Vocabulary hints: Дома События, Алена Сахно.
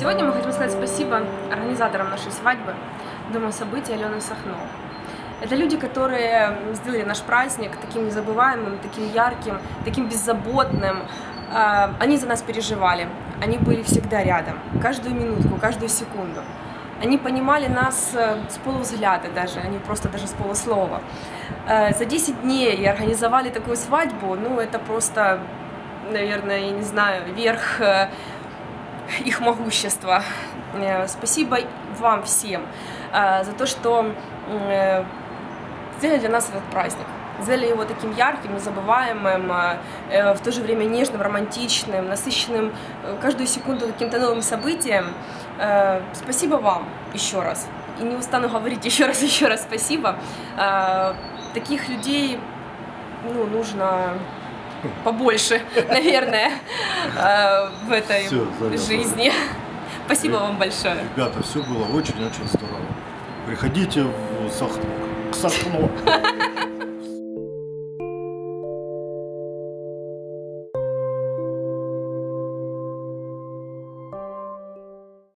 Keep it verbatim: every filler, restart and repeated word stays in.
Сегодня мы хотим сказать спасибо организаторам нашей свадьбы «Дома События» Алены Сахно. Это люди, которые сделали наш праздник таким незабываемым, таким ярким, таким беззаботным. Они за нас переживали, они были всегда рядом, каждую минутку, каждую секунду. Они понимали нас с полувзгляда даже, они просто даже с полуслова. За десять дней и организовали такую свадьбу, ну это просто, наверное, я не знаю, верх их могущества. Спасибо вам всем за то, что сделали для нас этот праздник. Сделали его таким ярким, незабываемым, в то же время нежным, романтичным, насыщенным каждую секунду каким-то новым событием. Спасибо вам еще раз. И не устану говорить еще раз, еще раз спасибо. Таких людей, ну, нужно побольше, наверное, в этой жизни. Спасибо вам большое. Ребята, все было очень-очень здорово. Приходите в Сахно. К Сахно.